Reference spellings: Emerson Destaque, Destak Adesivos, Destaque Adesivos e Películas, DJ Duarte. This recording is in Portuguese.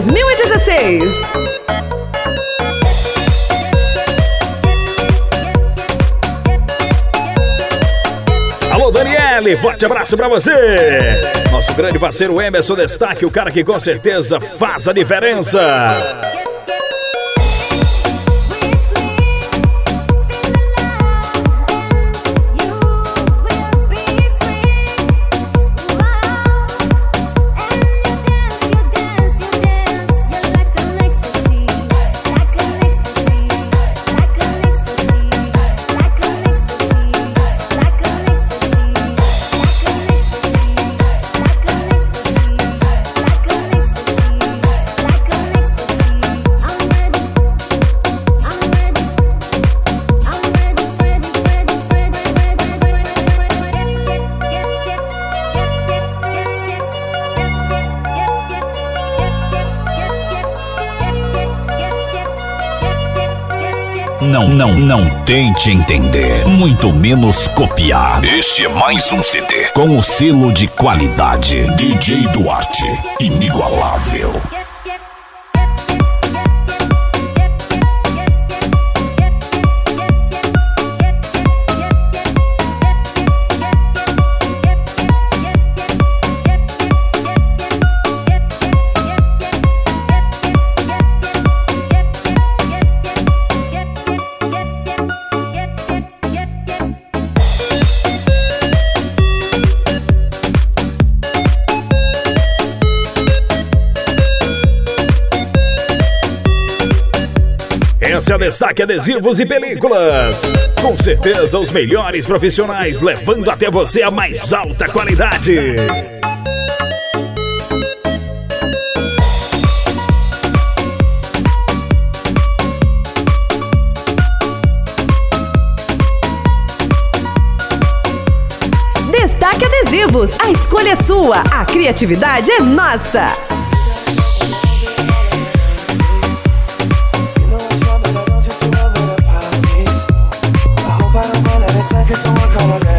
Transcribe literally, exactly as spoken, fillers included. dois mil e dezesseis. Alô, Daniele, forte abraço pra você. Nosso grande parceiro Emerson Destaque, o cara que com certeza faz a diferença. Não, não, não tente entender, muito menos copiar. Este é mais um C D com o selo de qualidade D J Duarte, inigualável. Esse é o Destaque Adesivos e Películas. Com certeza os melhores profissionais levando até você a mais alta qualidade. Destaque Adesivos, a escolha é sua, a criatividade é nossa. Someone call me.